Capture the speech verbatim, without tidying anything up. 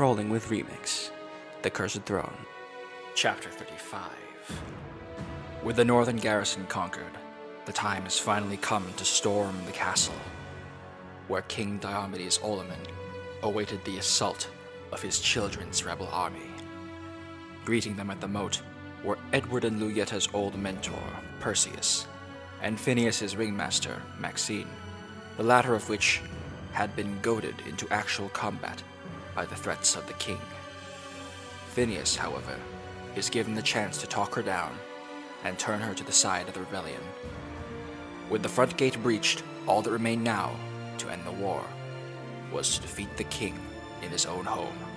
rolling with Remix, The Cursed Throne. Chapter thirty-five. With the northern garrison conquered, the time has finally come to storm the castle, where King Diomedes Olomen awaited the assault of his children's rebel army. Greeting them at the moat were Edward and Luyetta's old mentor, Perseus, and Phineas's ringmaster, Maxine, the latter of which had been goaded into actual combat by the threats of the king. Phineas, however, is given the chance to talk her down and turn her to the side of the rebellion. With the front gate breached, all that remained now to end the war was to defeat the king in his own home.